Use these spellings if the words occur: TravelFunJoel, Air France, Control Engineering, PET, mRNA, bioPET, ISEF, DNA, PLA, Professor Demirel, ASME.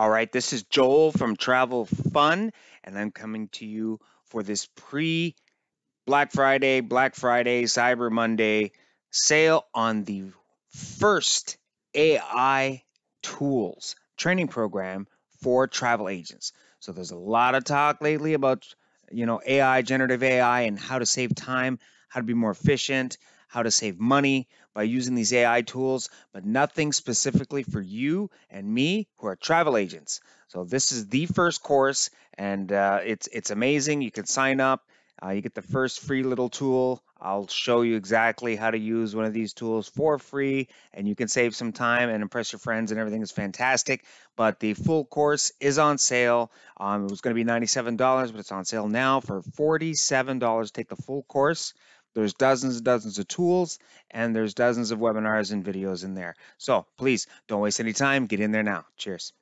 All right, this is Joel from Travel Fun, and I'm coming to you for this pre-Black Friday, Cyber Monday sale on the first AI tools training program for travel agents. So there's a lot of talk lately about, you know, AI, generative AI, and how to save time, how to be more efficient, how to save money by using these AI tools, but nothing specifically for you and me who are travel agents. So this is the first course, and it's amazing. You can sign up. You get the first free little tool. I'll show you exactly how to use one of these tools for free, and you can save some time and impress your friends, and everything is fantastic. But the full course is on sale. It was going to be $97, but it's on sale now for $47. Take the full course. There's dozens and dozens of tools, and there's dozens of webinars and videos in there. So please don't waste any time. Get in there now. Cheers.